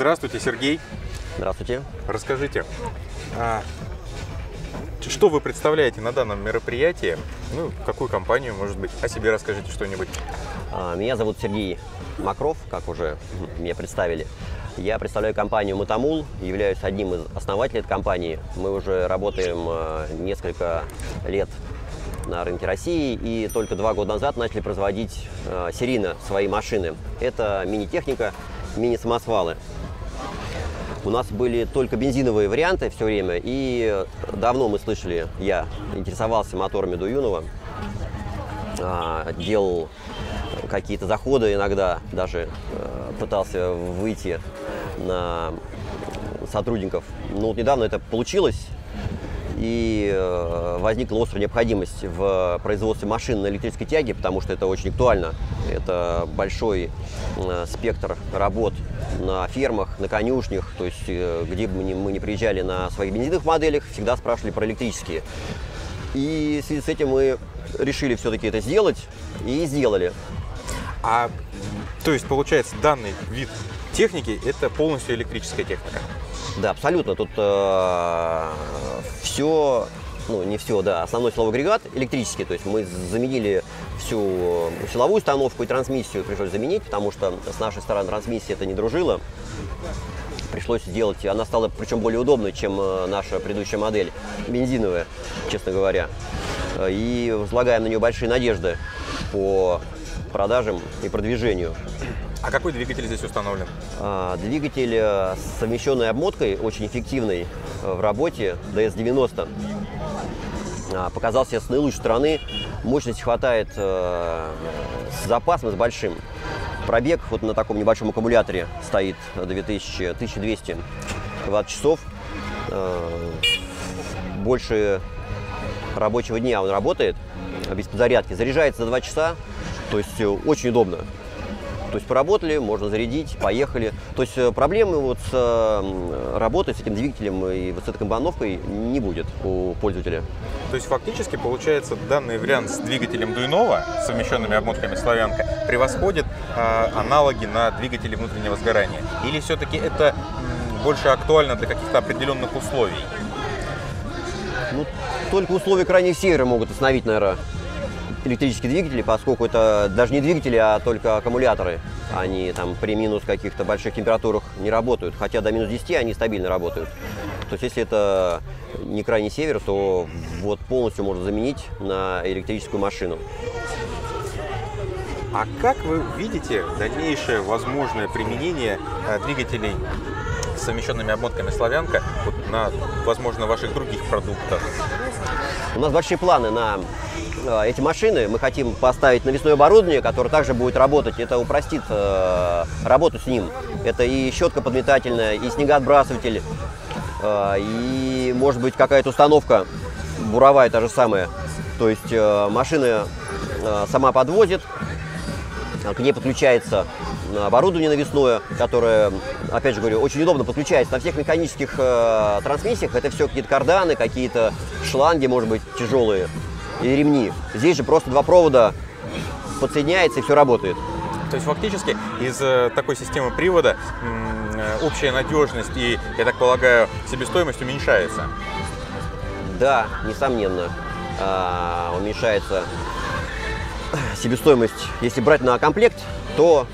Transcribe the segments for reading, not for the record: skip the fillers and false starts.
Здравствуйте, Сергей. Здравствуйте. Расскажите, что вы представляете на данном мероприятии? Ну, какую компанию, может быть, о себе расскажите что-нибудь. Меня зовут Сергей Мокров, как уже меня представили. Я представляю компанию «Мотомул», являюсь одним из основателей этой компании. Мы уже работаем несколько лет на рынке России и только 2 года назад начали производить серийно свои машины. Это мини-техника, мини-самосвалы. У нас были только бензиновые варианты все время, и давно мы слышали, я интересовался моторами Дуюнова, делал какие-то заходы иногда, даже пытался выйти на сотрудников. Но вот недавно это получилось, и возникла острая необходимость в производстве машин на электрической тяге, потому что это очень актуально. Это большой спектр работ на фермах, на конюшнях, то есть где бы мы не приезжали на своих бензиновых моделях, всегда спрашивали про электрические. И в связи с этим мы решили все-таки это сделать и сделали. То есть, получается, данный вид техники – это полностью электрическая техника? Да, абсолютно. Тут все, ну не все, да, основной силовой агрегат электрический. То есть мы заменили всю силовую установку и трансмиссию пришлось заменить, потому что с нашей стороны трансмиссия это не дружила. Пришлось сделать, она стала причем более удобной, чем наша предыдущая модель, бензиновая, честно говоря. И возлагаем на нее большие надежды по продажам и продвижению. А какой двигатель здесь установлен? Двигатель с совмещенной обмоткой, очень эффективный в работе, DS-90. Показал себя с наилучшей стороны. Мощности хватает с запасом, с большим. Пробег вот на таком небольшом аккумуляторе стоит 1200 Вт часов. Больше рабочего дня он работает без подзарядки. Заряжается за 2 часа, то есть очень удобно. То есть поработали, можно зарядить, поехали. То есть проблемы вот с работой с этим двигателем и вот с этой компоновкой не будет у пользователя. То есть фактически получается данный вариант с двигателем Дуюнова, совмещенными обмотками Славянка, превосходит аналоги на двигатели внутреннего сгорания? Или все-таки это больше актуально для каких-то определенных условий? Ну, только условия крайнего севера могут остановить, наверное, электрические двигатели, поскольку это даже не двигатели, а только аккумуляторы. Они там при минус каких-то больших температурах не работают, хотя до минус 10 они стабильно работают. То есть если это не крайний север, то вот полностью можно заменить на электрическую машину. А как вы видите дальнейшее возможное применение двигателей с совмещенными обмотками Славянка вот на, возможно, ваших других продуктах? У нас большие планы на эти машины. Мы хотим поставить навесное оборудование, которое также будет работать. Это упростит работу с ним. Это и щетка подметательная, и снегоотбрасыватель, и, может быть, какая-то установка буровая та же самая. То есть машина сама подвозит, к ней подключается оборудование навесное, которое, опять же говорю, очень удобно подключается. На всех механических трансмиссиях это все какие-то карданы, какие-то шланги, может быть, тяжелые, и ремни. Здесь же просто 2 провода подсоединяется и все работает. То есть фактически из такой системы привода общая надежность и, я так полагаю, себестоимость уменьшается? Да, несомненно, уменьшается себестоимость. Если брать на комплект, то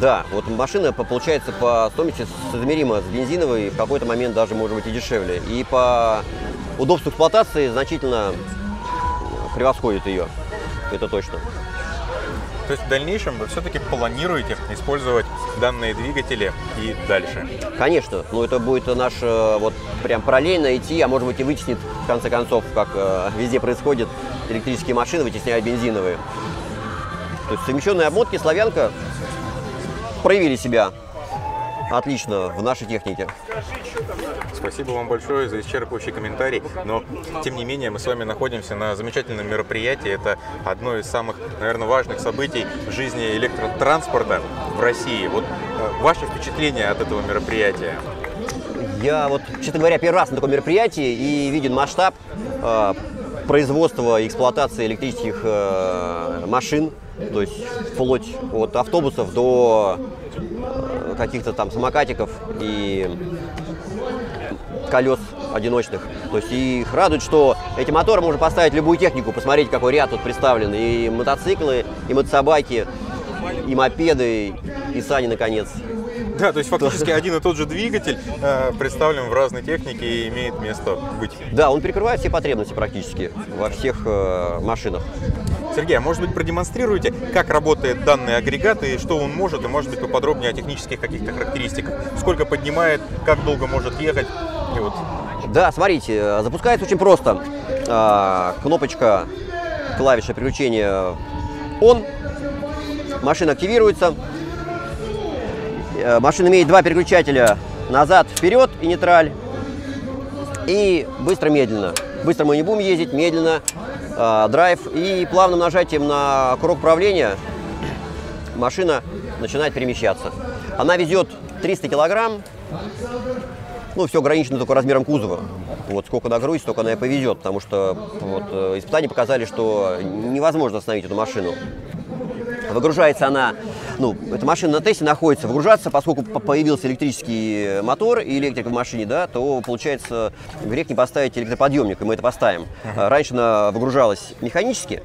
да, вот машина получается по стоимости соизмерима с бензиновой, и в какой-то момент даже может быть и дешевле. И по удобству эксплуатации значительно превосходит ее, это точно. То есть в дальнейшем вы все-таки планируете использовать данные двигатели и дальше? Конечно, но это будет наш вот прям параллельно идти, а может быть и вытеснит в конце концов, как везде происходит, электрические машины вытесняют бензиновые. То есть совмещенные обмотки Славянка проявили себя отлично в нашей технике. Спасибо вам большое за исчерпывающий комментарий, но тем не менее мы с вами находимся на замечательном мероприятии. Это одно из самых, наверное, важных событий в жизни электротранспорта в России. Вот ваше впечатление от этого мероприятия? Я вот, честно говоря, первый раз на таком мероприятии и виден масштаб производства и эксплуатации электрических машин, то есть вплоть от автобусов до каких-то там самокатиков и колес одиночных. То есть их радует, что эти моторы можно поставить любую технику, посмотреть, какой ряд тут представлен. И мотоциклы, и мотособаки, и мопеды, и сани, наконец. Да, то есть фактически один и тот же двигатель представлен в разной технике и имеет место быть. Да, он перекрывает все потребности практически во всех машинах. Сергей, а может быть продемонстрируете, как работает данный агрегат и что он может, и может быть поподробнее о технических каких-то характеристиках? Сколько поднимает, как долго может ехать? И вот. Да, смотрите, запускается очень просто. Кнопочка, клавиша переключения «Он». Машина активируется. Машина имеет два переключателя: назад, вперед и нейтраль. И быстро-медленно. Быстро мы не будем ездить, медленно драйв. И плавным нажатием на курок правления машина начинает перемещаться. Она везет 300 килограмм. Ну, все ограничено только размером кузова. Вот сколько нагрузит, столько она и повезет. Потому что вот, испытания показали, что невозможно остановить эту машину. Выгружается она, ну, эта машина на тесте находится, выгружаться, поскольку появился электрический мотор и электрика в машине, да, то, получается, грех не поставить электроподъемник, и мы это поставим. Раньше она выгружалась механически.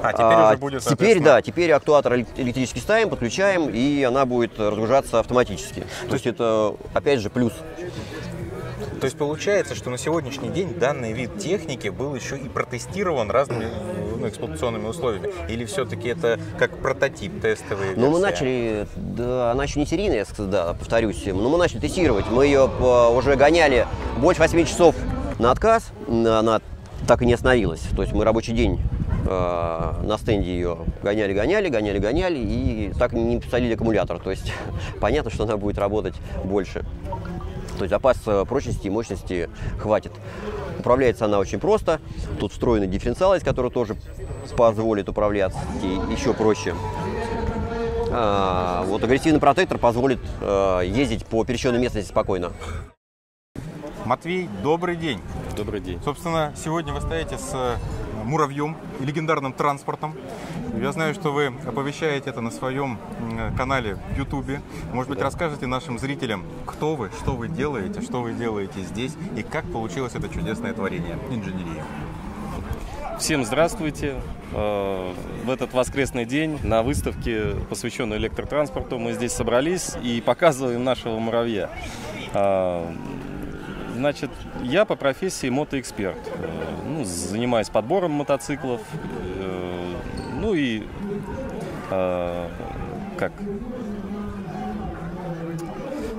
А теперь уже будет, теперь, да, теперь актуатор электрический ставим, подключаем, и она будет разгружаться автоматически. То есть это, опять же, плюс. То есть получается, что на сегодняшний день данный вид техники был еще и протестирован разными эксплуатационными условиями? Или все-таки это как прототип, тестовый? Ну, мы начали, да, она еще не серийная, да, повторюсь, но мы начали тестировать. Мы ее уже гоняли больше 8 часов на отказ, она так и не остановилась. То есть мы рабочий день на стенде ее гоняли, и так не посадили аккумулятор. То есть понятно, что она будет работать больше. То есть запас прочности и мощности хватит. Управляется она очень просто. Тут встроенный дифференциал есть, который тоже позволит управляться еще проще. Вот агрессивный протектор позволит ездить по пересеченной местности спокойно. Матвей, добрый день. Добрый день. Собственно, сегодня вы стоите с Муравьем, легендарным транспортом. Я знаю, что вы оповещаете это на своем канале в Ютубе. Может быть, расскажете нашим зрителям, кто вы, что вы делаете, здесь и как получилось это чудесное творение инженерии. Всем здравствуйте. В этот воскресный день на выставке, посвященной электротранспорту, мы здесь собрались и показываем нашего Муравья. Значит, я по профессии мотоэксперт. Ну, занимаюсь подбором мотоциклов, ну и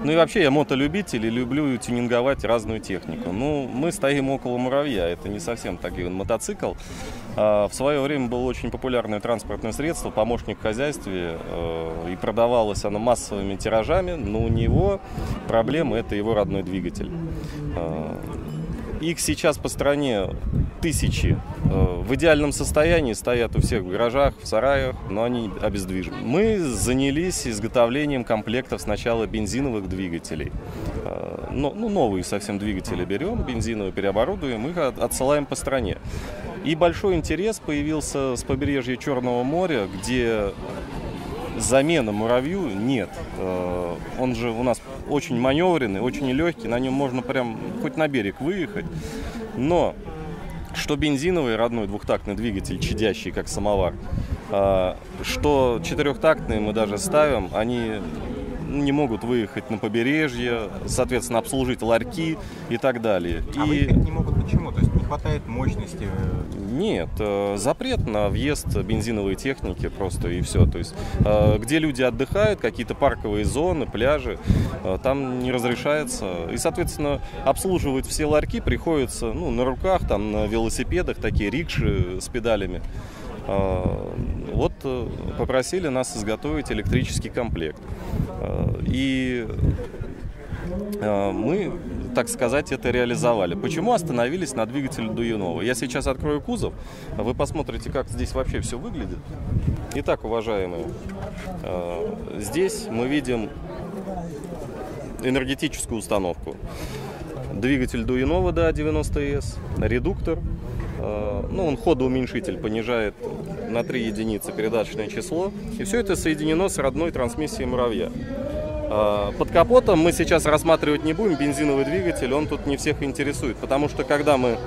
Ну и вообще я мотолюбитель и люблю тюнинговать разную технику. Ну, мы стоим около Муравья, это не совсем такой мотоцикл. В свое время было очень популярное транспортное средство, помощник в хозяйстве, и продавалось оно массовыми тиражами, но у него проблема – это его родной двигатель. Их сейчас по стране тысячи. В идеальном состоянии стоят у всех в гаражах, в сараях, но они обездвижены. Мы занялись изготовлением комплектов сначала бензиновых двигателей. Ну, новые совсем двигатели берем, бензиновые переоборудуем, их отсылаем по стране. И большой интерес появился с побережья Черного моря, где замены Муравью нет. Он же у нас очень маневренный, очень легкий, на нем можно прям хоть на берег выехать. Но что бензиновый родной двухтактный двигатель, чадящий как самовар, что четырехтактные мы даже ставим, они не могут выехать на побережье, соответственно, обслужить ларьки и так далее. А выехать не могут почему? То есть не хватает мощности? Нет, запрет на въезд бензиновой техники просто и все. То есть где люди отдыхают, какие-то парковые зоны, пляжи, там не разрешается. И, соответственно, обслуживать все ларьки приходится, ну, на руках, там, на велосипедах, такие рикши с педалями. Вот попросили нас изготовить электрический комплект. И мы, так сказать, это реализовали. Почему остановились на двигателе Дуюнова? Я сейчас открою кузов, вы посмотрите, как здесь вообще все выглядит. Итак, уважаемые, здесь мы видим энергетическую установку. Двигатель Дуюнова ДА-90С, редуктор. Ну, он ходоуменьшитель, понижает на 3 единицы передаточное число. И все это соединено с родной трансмиссией «Муравья». Под капотом мы сейчас рассматривать не будем, бензиновый двигатель, он тут не всех интересует. Потому что когда мы,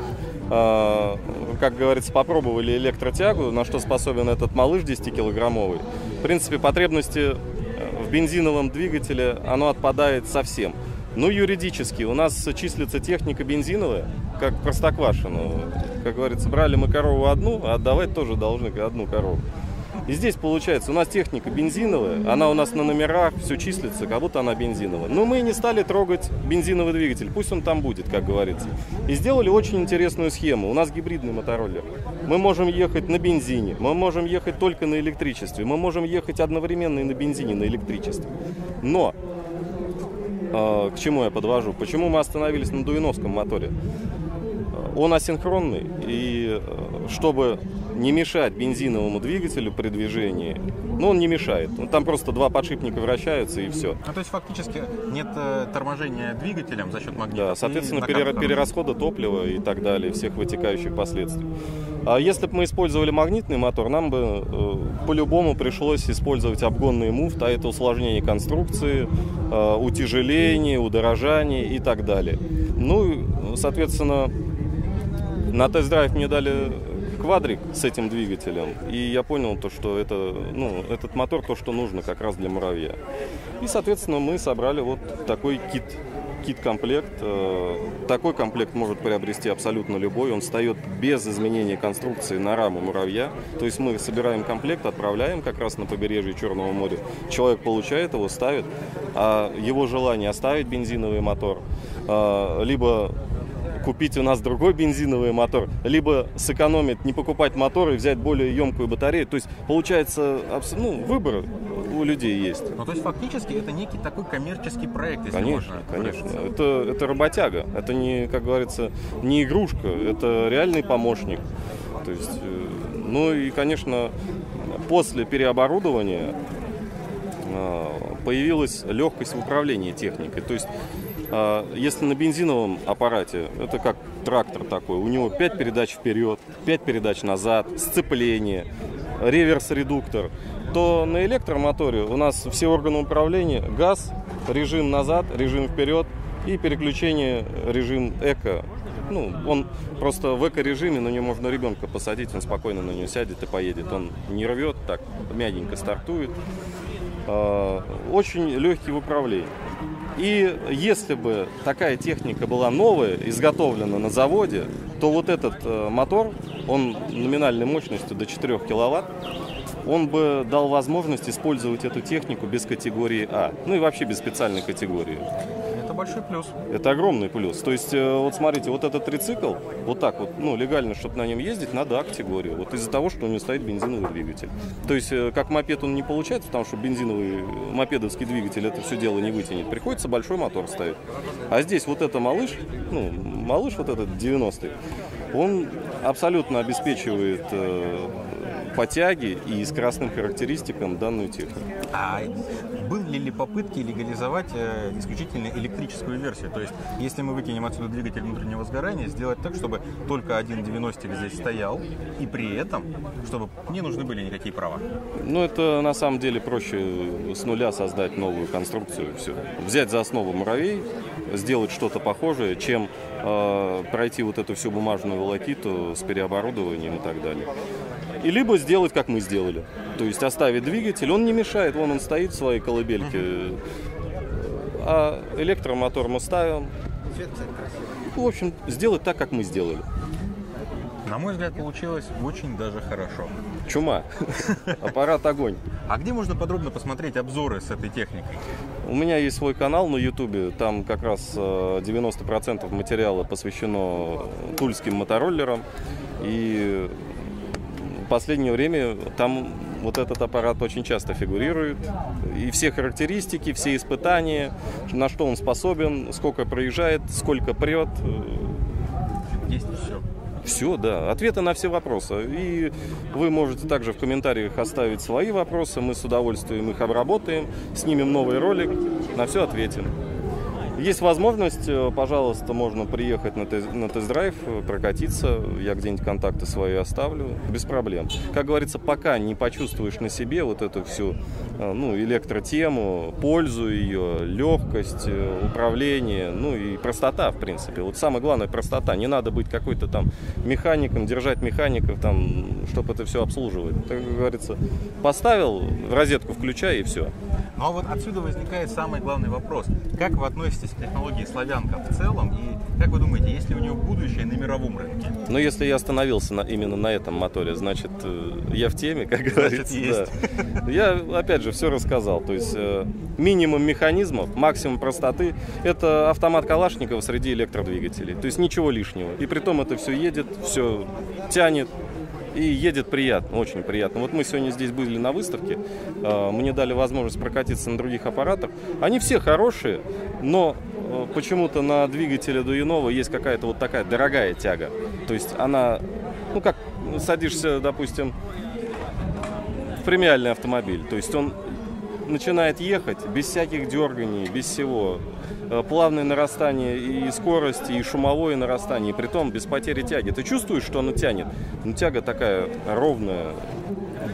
как говорится, попробовали электротягу, на что способен этот малыш 10-килограммовый, в принципе, потребности в бензиновом двигателе, оно отпадает совсем. Ну, юридически, у нас числится техника бензиновая, как простоквашино. Как говорится, брали мы корову одну, а отдавать тоже должны одну корову. И здесь получается, у нас техника бензиновая, она у нас на номерах, все числится, как будто она бензиновая. Но мы не стали трогать бензиновый двигатель, пусть он там будет, как говорится. И сделали очень интересную схему. У нас гибридный мотороллер. Мы можем ехать на бензине, мы можем ехать только на электричестве, мы можем ехать одновременно и на бензине, и на электричестве. Но к чему я подвожу? Почему мы остановились на дуюновском моторе? Он асинхронный, и чтобы не мешать бензиновому двигателю при движении, ну, он не мешает. Там просто два подшипника вращаются, и все. Ну, то есть фактически нет торможения двигателем за счет магнита. Да, соответственно, перерасхода топлива и так далее, всех вытекающих последствий. А если бы мы использовали магнитный мотор, нам бы по-любому пришлось использовать обгонные муфты, а это усложнение конструкции, утяжеление, удорожание и так далее. Ну, соответственно, на тест-драйв мне дали квадрик с этим двигателем, и я понял, то, что это, ну, этот мотор то, что нужно как раз для «Муравья». И, соответственно, мы собрали вот такой кит-комплект. Такой комплект может приобрести абсолютно любой. Он встает без изменения конструкции на раму «Муравья». То есть мы собираем комплект, отправляем как раз на побережье Черного моря. Человек получает его, ставит. А его желание оставить бензиновый мотор, либо купить у нас другой бензиновый мотор, либо сэкономить, не покупать мотор и взять более емкую батарею. То есть, получается, ну, выбор у людей есть. Ну, то есть, фактически, это некий такой коммерческий проект, если можно. Конечно, конечно. Это работяга. Это не, как говорится, не игрушка. Это реальный помощник. То есть, ну и, конечно, после переоборудования появилась легкость в управлении техникой. То есть, если на бензиновом аппарате, это как трактор такой, у него 5 передач вперед, 5 передач назад, сцепление, реверс-редуктор, то на электромоторе у нас все органы управления: газ, режим назад, режим вперед и переключение, режим эко. Ну, он просто в эко-режиме, на нее можно ребенка посадить, он спокойно на нее сядет и поедет, он не рвет, так мягенько стартует. Очень легкий в управлении. И если бы такая техника была новая, изготовлена на заводе, то вот этот мотор, он номинальной мощностью до 4 киловатт, он бы дал возможность использовать эту технику без категории А, ну и вообще без специальной категории. Это большой плюс. Это огромный плюс. То есть, вот смотрите, вот этот трицикл, вот так вот, ну, легально, чтобы на нем ездить, надо А-категорию. Вот из-за того, что у него стоит бензиновый двигатель. То есть, как мопед он не получается, потому что бензиновый мопедовский двигатель это все дело не вытянет. Приходится большой мотор ставить. А здесь вот это малыш, ну, малыш вот этот 90-й, он абсолютно обеспечивает по тяге и с красным характеристикам данную технику. А были ли попытки легализовать исключительно электрическую версию? То есть, если мы выкинем отсюда двигатель внутреннего сгорания, сделать так, чтобы только один 90-ик здесь стоял, и при этом, чтобы не нужны были никакие права? Ну, это на самом деле проще с нуля создать новую конструкцию. Все. Взять за основу «Муравей», сделать что-то похожее, чем пройти вот эту всю бумажную волокиту с переоборудованием и так далее. И либо сделать, как мы сделали. То есть оставить двигатель, он не мешает, вон он стоит в своей колыбельке. А электромотор мы ставим. В общем, сделать так, как мы сделали. На мой взгляд, получилось очень даже хорошо. Чума. Аппарат огонь. А где можно подробно посмотреть обзоры с этой техникой? У меня есть свой канал на YouTube. Там как раз 90% материала посвящено тульским мотороллерам. И в последнее время там вот этот аппарат очень часто фигурирует. И все характеристики, все испытания, на что он способен, сколько проезжает, сколько прет. Есть все. Все, да. Ответы на все вопросы. И вы можете также в комментариях оставить свои вопросы. Мы с удовольствием их обработаем, снимем новый ролик, на все ответим. Есть возможность, пожалуйста, можно приехать на тест-драйв, прокатиться. Я где-нибудь контакты свои оставлю. Без проблем. Как говорится, пока не почувствуешь на себе вот эту всю электротему, пользу ее, легкость, управление, ну и простота, в принципе. Вот самое главное — простота. Не надо быть какой-то там механиком, держать механиков, там, чтобы это все обслуживать. Как говорится, поставил, в розетку включай, и все. Ну а вот отсюда возникает самый главный вопрос. Как вы относитесь к технологии «Славянка» в целом? И как вы думаете, есть ли у нее будущее на мировом рынке? Ну, если я остановился именно на этом моторе, значит, я в теме, как говорится. Есть. Да. Я, опять же, все рассказал. То есть минимум механизмов, максимум простоты. Это автомат Калашникова среди электродвигателей. То есть ничего лишнего. И при том это все едет, все тянет. И едет приятно, очень приятно. Вот мы сегодня здесь были на выставке, мне дали возможность прокатиться на других аппаратах. Они все хорошие, но почему-то на двигателе Дуюнова есть какая-то вот такая дорогая тяга. То есть она, ну как, садишься, допустим, в премиальный автомобиль, то есть он начинает ехать без всяких дерганий, без всего. Плавное нарастание и скорости, и шумовое нарастание, и притом без потери тяги. Ты чувствуешь, что оно тянет? Но тяга такая ровная,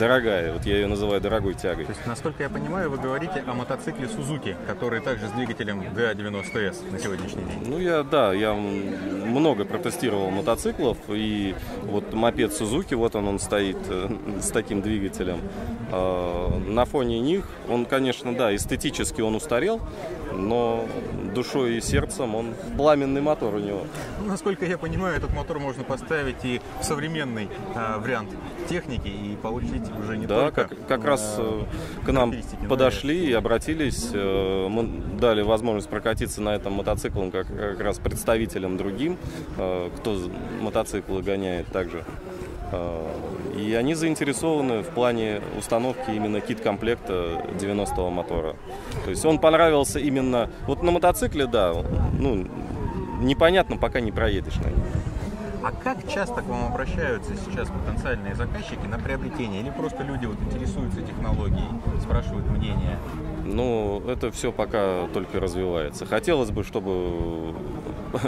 дорогая. Вот я ее называю дорогой тягой. То есть, насколько я понимаю, вы говорите о мотоцикле Сузуки, который также с двигателем ДА-90С на сегодняшний день. Ну, я много протестировал мотоциклов. И вот мопед Сузуки, вот он стоит с таким двигателем. На фоне них он, конечно, да, эстетически он устарел, но душой и сердцем он пламенный мотор у него. Насколько я понимаю, этот мотор можно поставить и в современный вариант техники и получить уже не только... Да, как раз к нам подошли и обратились. Мы дали возможность прокатиться на этом мотоцикле как раз представителям другим, кто мотоциклы гоняет также. И они заинтересованы в плане установки именно кит-комплекта 90-го мотора. То есть он понравился именно... Вот на мотоцикле, да, ну, непонятно, пока не проедешь на нем. А как часто к вам обращаются сейчас потенциальные заказчики на приобретение? Или просто люди вот интересуются технологией, спрашивают мнение? Ну, это все пока только развивается. Хотелось бы, чтобы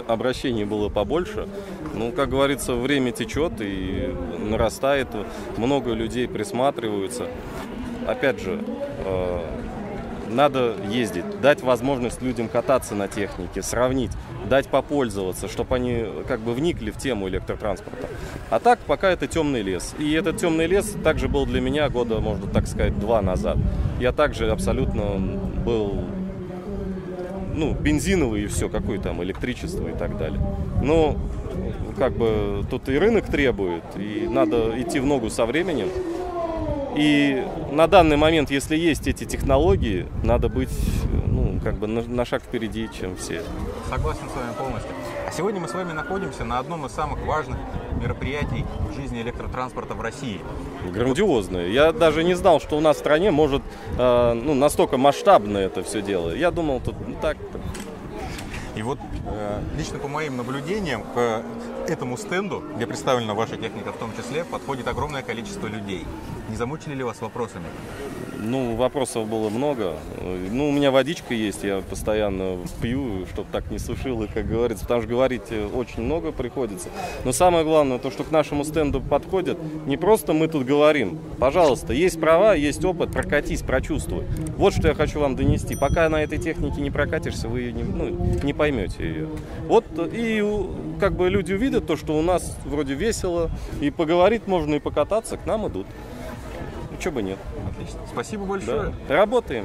обращений было побольше. Ну, как говорится, время течет и нарастает. Много людей присматриваются. Опять же, надо ездить, дать возможность людям кататься на технике, сравнить, дать попользоваться, чтобы они как бы вникли в тему электротранспорта. А так пока это темный лес. И этот темный лес также был для меня года, можно так сказать, 2 назад. Я также абсолютно был, ну, бензиновый и все, какое там электричество и так далее. Но как бы тут и рынок требует, и надо идти в ногу со временем. И на данный момент, если есть эти технологии, надо быть, ну, как бы на шаг впереди, чем все. Согласен с вами полностью. А сегодня мы с вами находимся на одном из самых важных мероприятий в жизни электротранспорта в России. Грандиозное. Я даже не знал, что у нас в стране может настолько масштабно это все дело. Я думал, тут так. И вот лично по моим наблюдениям к этому стенду, где представлена ваша техника в том числе, подходит огромное количество людей. Не замучили ли вас вопросами? Ну, вопросов было много. Ну, у меня водичка есть, я постоянно пью, чтобы так не сушило, как говорится. Потому что говорить очень много приходится. Но самое главное, то, что к нашему стенду подходят, не просто мы тут говорим. Пожалуйста, есть права, есть опыт, прокатись, прочувствуй. Вот что я хочу вам донести. Пока на этой технике не прокатишься, вы ее не поймете ее. Вот и как бы люди увидят то, что у нас вроде весело, и поговорить можно, и покататься, к нам идут. Чего бы нет. Отлично. Спасибо большое. Да. Работаем.